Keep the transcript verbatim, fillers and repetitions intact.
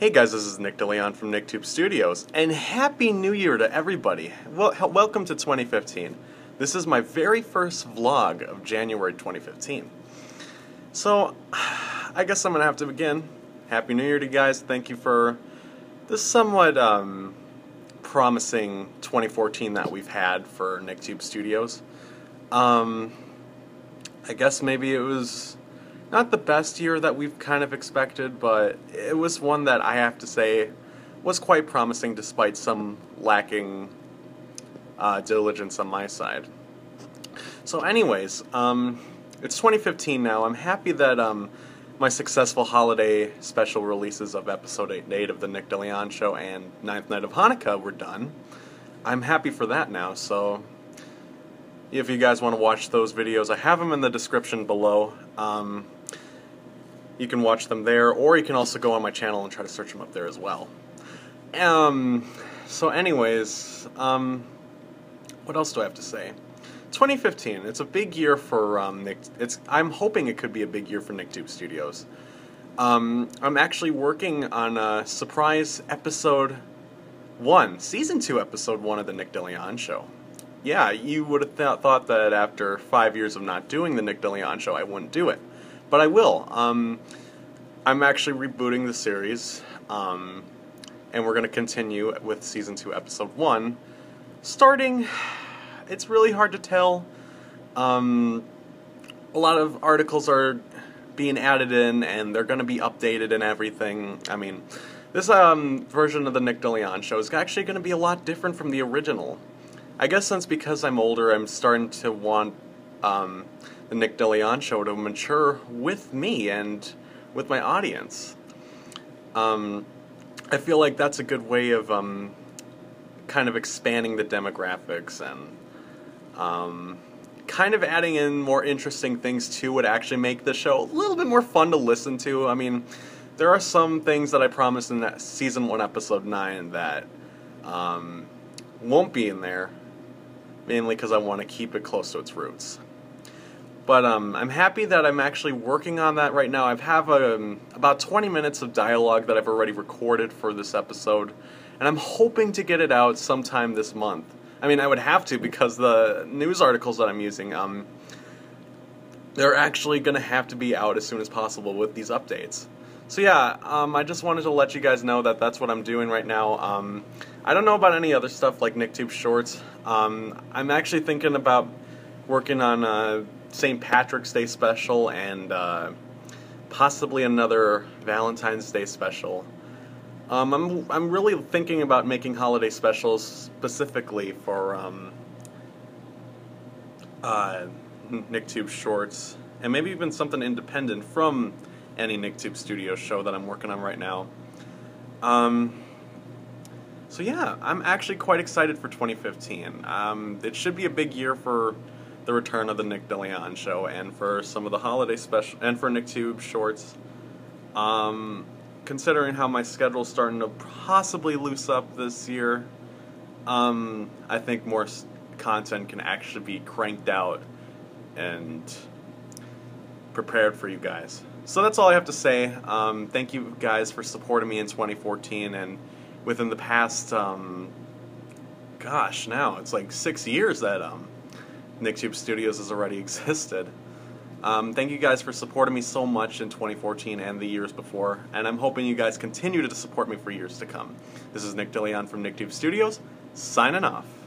Hey guys, this is Nick DeLeon from NickTube Studios, and Happy New Year to everybody. Well, welcome to twenty fifteen. This is my very first vlog of January twenty fifteen. So, I guess I'm going to have to begin. Happy New Year to you guys. Thank you for this somewhat um, promising twenty fourteen that we've had for NickTube Studios. Um, I guess maybe it was not the best year that we've kind of expected, but it was one that I have to say was quite promising despite some lacking uh, diligence on my side. So anyways, um, it's twenty fifteen now. I'm happy that um, my successful holiday special releases of episode eight and eight of The Nick DeLeon Show and Ninth Night of Hanukkah were done. I'm happy for that now, so if you guys want to watch those videos, I have them in the description below. Um, you can watch them there, or you can also go on my channel and try to search them up there as well. Um, so anyways, um, what else do I have to say? twenty fifteen, it's a big year for um, Nick. It's, I'm hoping it could be a big year for NickTube Studios. Um, I'm actually working on a surprise episode one, season two, episode one of the Nick DeLeon Show. Yeah, you would have th thought that after five years of not doing the Nick DeLeon Show, I wouldn't do it. But I will. Um, I'm actually rebooting the series, um, and we're going to continue with Season two, Episode one. Starting, it's really hard to tell. Um, a lot of articles are being added in, and they're going to be updated and everything. I mean, this um, version of the Nick DeLeon Show is actually going to be a lot different from the original. I guess since because I'm older, I'm starting to want um, the Nick DeLeon Show to mature with me and with my audience. Um, I feel like that's a good way of um, kind of expanding the demographics and um, kind of adding in more interesting things too would actually make the show a little bit more fun to listen to. I mean, there are some things that I promised in that Season one, Episode nine that um, won't be in there. Mainly because I want to keep it close to its roots. But um, I'm happy that I'm actually working on that right now. I have um, about twenty minutes of dialogue that I've already recorded for this episode, and I'm hoping to get it out sometime this month. I mean, I would have to because the news articles that I'm using, um, they're actually going to have to be out as soon as possible with these updates. So yeah, um, I just wanted to let you guys know that that's what I'm doing right now. Um, I don't know about any other stuff like NickTube Shorts. Um, I'm actually thinking about working on a Saint Patrick's Day special and uh, possibly another Valentine's Day special. Um, I'm, I'm really thinking about making holiday specials specifically for um, uh, NickTube Shorts, and maybe even something independent from any NickTube Studios show that I'm working on right now. Um, so yeah, I'm actually quite excited for twenty fifteen. Um, it should be a big year for the return of the Nick DeLeon Show and for some of the holiday special and for NickTube Shorts. Um, considering how my schedule's starting to possibly loose up this year, um, I think more content can actually be cranked out and prepared for you guys. So that's all I have to say. Um, thank you guys for supporting me in twenty fourteen and within the past, um, gosh, now it's like six years that um, NickTube Studios has already existed. Um, thank you guys for supporting me so much in twenty fourteen and the years before, and I'm hoping you guys continue to support me for years to come. This is Nick DeLeon from NickTube Studios, signing off.